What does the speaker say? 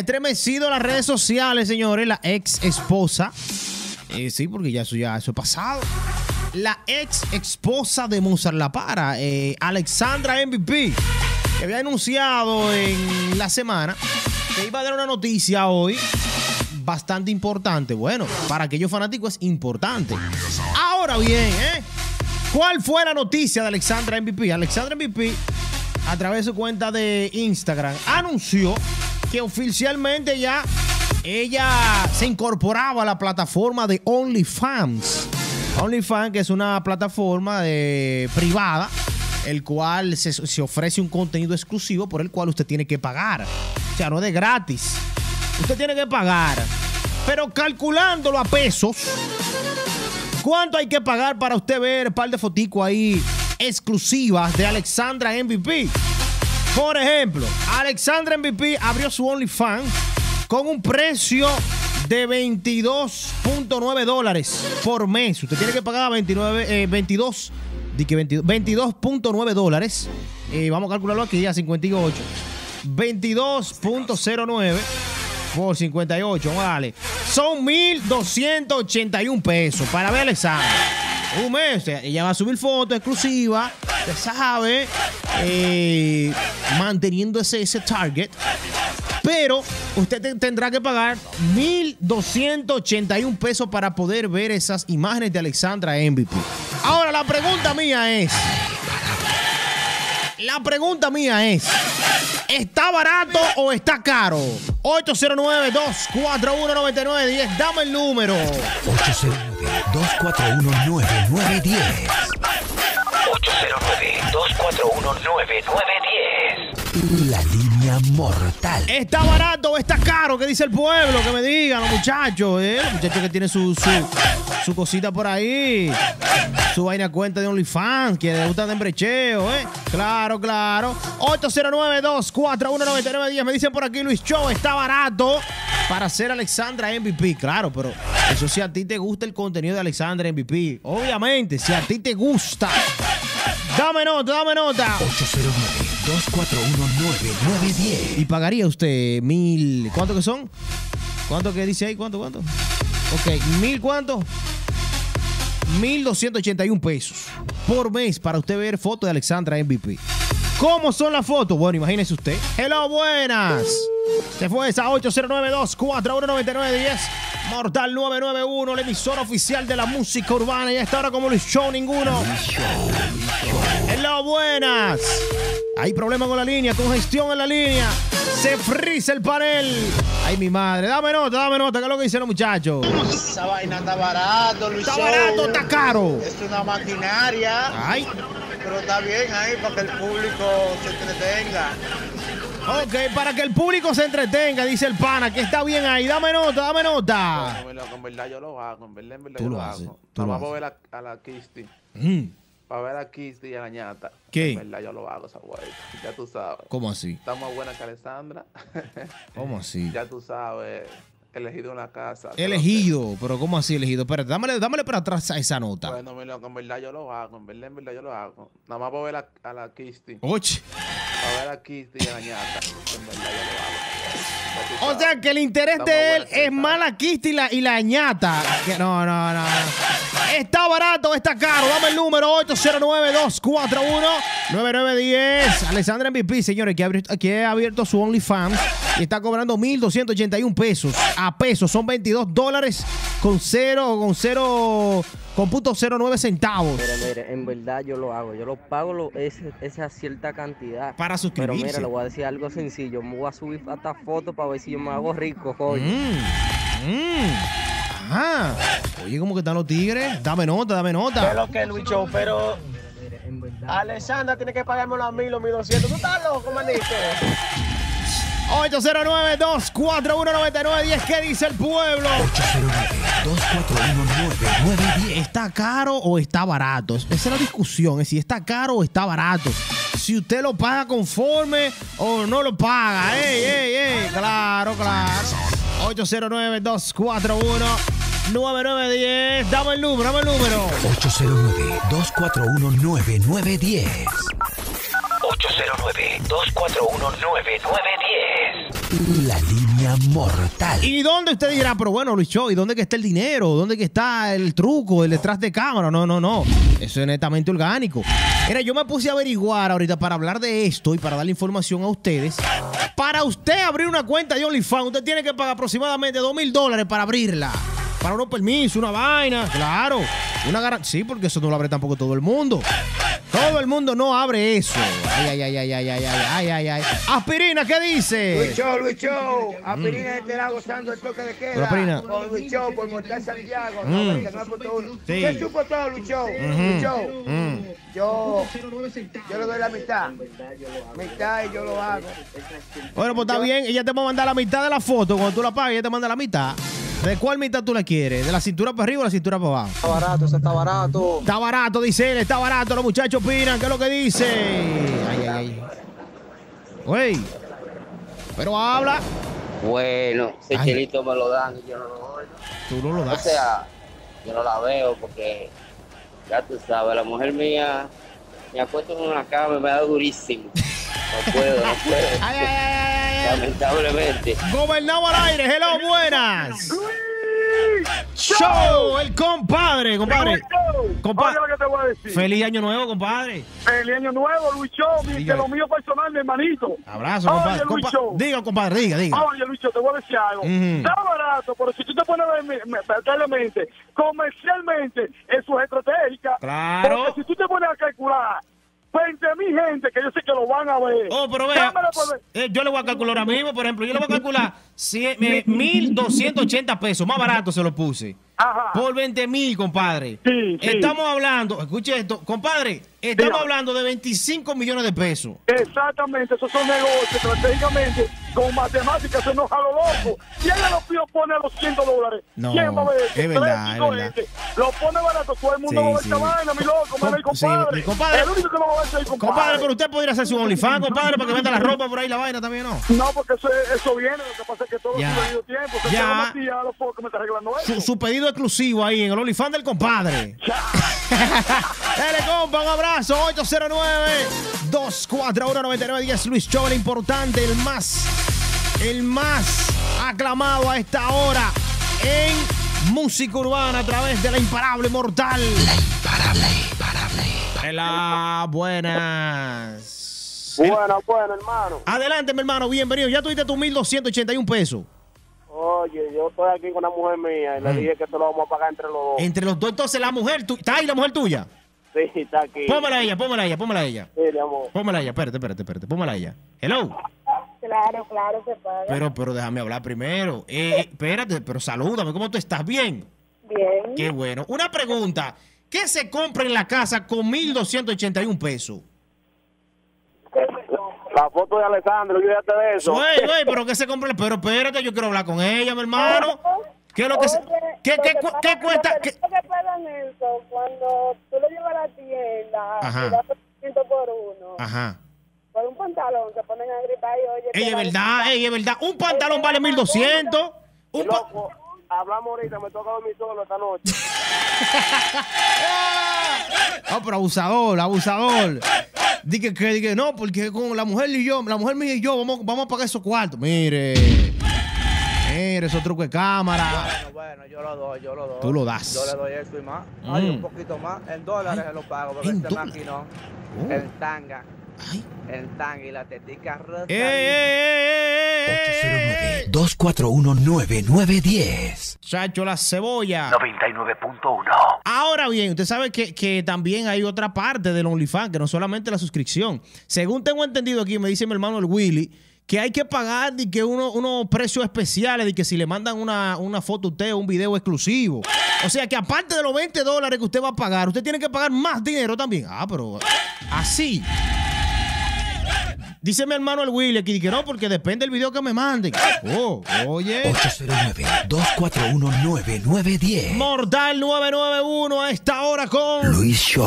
Estremecido las redes sociales, señores. La ex esposa. Sí, porque ya eso es pasado. La ex esposa de Mozart La Para, Alexandra MVP, que había anunciado en la semana que iba a dar una noticia hoy bastante importante. Bueno, para aquellos fanáticos es importante. Ahora bien, ¿cuál fue la noticia de Alexandra MVP? Alexandra MVP, a través de su cuenta de Instagram, anunció que oficialmente ya ella se incorporaba a la plataforma de OnlyFans. OnlyFans, que es una plataforma privada, el cual se ofrece un contenido exclusivo por el cual usted tiene que pagar. O sea, no es de gratis. Usted tiene que pagar. Pero calculándolo a pesos, ¿cuánto hay que pagar para usted ver un par de foticos ahí exclusivas de Alexandra MVP? Por ejemplo, Alexandra MVP abrió su OnlyFans con un precio de $22.9 por mes. Usted tiene que pagar $22.9. Vamos a calcularlo aquí a 58. 22.09 por 58. Vale. Son 1.281 pesos para ver Alexandra. Un mes. Ella va a subir fotos exclusivas. Usted sabe. Manteniendo ese target, pero usted tendrá que pagar 1.281 pesos para poder ver esas imágenes de Alexandra MVP. Ahora la pregunta mía es, ¿está barato o está caro? 809-241-9910, dame el número. 809-241-9910. 809-241-9910. La línea mortal. ¿Está barato o está caro? ¿Qué dice el pueblo? Que me digan los muchachos, los muchachos que tienen su cosita por ahí, su vaina cuenta de OnlyFans, que les gusta de embrecheo, Claro, claro. 809-241-9910. Me dicen por aquí, Luis Show, ¿está barato para ser Alexandra MVP? Claro, pero eso si a ti te gusta el contenido de Alexandra MVP. Obviamente, si a ti te gusta. Dame nota. 809-241-9910. ¿Y pagaría usted $1,000? ¿Cuánto que son? ¿Cuánto que dice ahí? ¿Cuánto? Ok, ¿1,000 cuánto? 1.281 pesos por mes para usted ver fotos de Alexandra MVP. ¿Cómo son las fotos? Bueno, imagínese usted. Hello, buenas. Se fue esa. 809-241-9910. Mortal 991, la emisora oficial de la música urbana. Y a esta hora como Luis Show ninguno. Hello, buenas. Hay problema con la línea, congestión en la línea. Se frisa el panel. Ay, mi madre. Dame nota. ¿Qué es lo que dicen los muchachos? Esa vaina está barato, Luis. Está barato, está caro. Es una maquinaria. Ay. Pero está bien ahí para que el público se entretenga. Ok, para que el público se entretenga, dice el pana, que está bien ahí. Dame nota. Bueno, en verdad yo lo hago, en verdad tú yo lo hago. Vamos a ver a la Kisti. Para ver a Kisti y a la ñata. ¿Qué? En verdad yo lo hago, esa guay. Ya tú sabes. ¿Cómo así? Está más buena que Alexandra. ¿Cómo así? Ya tú sabes. Elegido una casa. Elegido, pero ¿cómo así elegido? Pero dámele para atrás a esa nota. Bueno, mi loco, en verdad yo lo hago, en verdad yo lo hago. Nada más para ver a la Kisti. Oye. Para ver a Kisti y a la ñata. En verdad yo lo hago. O sea, que el interés de él es más la Kisti y la ñata. No. Está barato, está caro. Dame el número 809-241-9910. Alexandra MVP, señores, que ha abierto su OnlyFans y está cobrando 1.281 pesos. A pesos son $22 con 0.09 centavos. Pero mire, en verdad yo lo hago. Yo lo pago esa cierta cantidad. Para suscribirse. Pero mira, le voy a decir algo sencillo. Me voy a subir hasta fotos para ver si yo me hago rico, coño. Ajá. Oye, ¿cómo que están los tigres? Dame nota. ¿Qué es lo que es, Luicho? Pero Alexandra tiene que pagarme los 1.000 o 1.200. ¿Tú estás loco, manito? 809-241-9910. ¿Qué dice el pueblo? 809-241-9910. ¿Está caro o está barato? Esa es la discusión. Es si está caro o está barato. Si usted lo paga conforme o no lo paga. ¡Ey! Claro. 809-241-9910. Dame el número. 809-241-9910. 809-241-9910. La línea Una mortal. ¿Y dónde usted dirá, pero bueno, Luis Show, ¿y dónde que está el dinero? ¿Dónde que está el truco, el detrás de cámara? No, no, no. Eso es netamente orgánico. Mira, yo me puse a averiguar ahorita para hablar de esto y para darle información a ustedes. Para usted abrir una cuenta de OnlyFans, usted tiene que pagar aproximadamente $2,000 para abrirla. Para unos permisos, una vaina, claro. Una garantía. Sí, porque eso no lo abre tampoco todo el mundo. Todo el mundo no abre eso. Ay, ay, ay, ay, ay, ay, ay, ay, ay. Aspirina, ¿qué dice? Luis Show, Luis Show. Aspirina estará gozando el toque de queda. Aspirina. Con Luis Show, por Mortal Santiago. ¿Qué supo todo, Luis Show? Luis Show. Yo le doy la mitad. Mitad y yo lo hago. Bueno, pues está bien. Ella te va a mandar la mitad de la foto. Cuando tú la pagues, ella te manda la mitad. ¿De cuál mitad tú la quieres? ¿De la cintura para arriba o la cintura para abajo? Está barato, eso está barato. Está barato, dice él, está barato. Los muchachos opinan, ¿qué es lo que dice? Ay, ay, ay. Güey. Pero habla. Bueno, ese chelito me lo dan y yo no lo doy. Tú no lo das. O sea, yo no la veo porque, ya tú sabes, la mujer mía me acuesto en una cama y me da durísimo. No puedo, no puedo. Ay, ay, ay. Lamentablemente. Gobernado al aire, hello, buenas. Show, el compadre, compadre. Oye, ¿qué te voy a decir? Feliz año nuevo, compadre. Feliz año nuevo, Luis Show, sí, de lo mío personal, mi hermanito. Abrazo, compadre. Oye, Luis Show. Diga, compadre, diga, diga. Oye, Luis Show, te voy a decir algo. Está barato, pero si tú te pones mentalmente, comercialmente, eso es estratégica. Claro. Porque si tú te pones a calcular 20,000 gente que yo sé que lo van a ver. Oh, pero vea, yo le voy a calcular ahora mismo, por ejemplo, yo le voy a calcular 1,280 pesos, más barato se lo puse. Ajá. Por 20,000, compadre. Sí, sí. Estamos hablando, escuche esto, compadre, estamos hablando de 25 millones de pesos. Exactamente, esos son negocios estratégicamente, con matemáticas, se nos jala loco. ¿Quién lo pidió pone a los $100? No, ¿quién va a ver? Es verdad, es verdad. Lo pone barato, todo el mundo va a ver esta vaina, mi loco, compadre. Compadre. El único que no va a ver es el compadre. Compadre, pero usted podría hacer su OnlyFans, compadre, para que venda la ropa por ahí, la vaina también, ¿no? No, porque eso viene, lo que pasa es que todo tiene debido tiempo. Ya, ya, los pocos me están arreglando eso. Su pedido exclusivo ahí en el OnlyFans del compadre. Dele, compa, un abrazo. 809-241-9910. Luis Show, el importante, el más aclamado a esta hora en música urbana a través de la imparable mortal. La imparable, imparable, imparable. Hola, buenas. Buenas, hermano. Adelante, mi hermano, bienvenido. Ya tuviste tus 1,281 pesos. Oye, yo estoy aquí con una mujer mía y le dije que esto lo vamos a pagar entre los dos. Entre los dos, entonces la mujer, ¿está ahí la mujer tuya? Sí, está aquí. Pómela a ella, pómela a ella, pómela a ella. Sí, mi amor. Pómela a ella, espérate, pómela a ella. Hello. Claro, se paga. Pero déjame hablar primero. Espérate, pero salúdame, ¿cómo tú estás? ¿Bien? Bien. Qué bueno. Una pregunta, ¿qué se compra en la casa con 1,281 pesos? La foto de Alexandra, olvídate de eso. Güey, pero ¿qué se compra? Pero espérate, yo quiero hablar con ella, mi hermano. ¿Qué es lo que se...? ¿Qué cuesta? ¿Qué pagan eso? Cuando tú lo llevas a la tienda, te das 100 por uno. Ajá. Por un pantalón, se ponen a gritar y oye... Ey, es verdad. Un pantalón vale 1,200. Un loco, hablamos ahorita, me toca dormir solo esta noche. No, pero abusador. Dije, no, porque con la mujer mía y yo, vamos a pagar esos cuartos. Mire, esos trucos de cámara. Bueno, yo lo doy. Tú lo das. Yo le doy eso y más. Hay un poquito más. En dólares se lo pago, porque este máquina, el tanga. El tanga y la tetica rota. 809-241-9910. Chacho, la cebolla. 99.1. Ahora bien, usted sabe que también hay otra parte del OnlyFans, que no solamente la suscripción. Según tengo entendido aquí, me dice mi hermano el Willy, que hay que pagar de que unos precios especiales, de que si le mandan una foto a usted o un video exclusivo. O sea que aparte de los $20 que usted va a pagar, usted tiene que pagar más dinero también. Ah, pero así. Dice mi hermano el Willy aquí, que no, porque depende del video que me manden. Oh, oye. 809-241-9910. Mortal 991 a esta hora con Luis Show.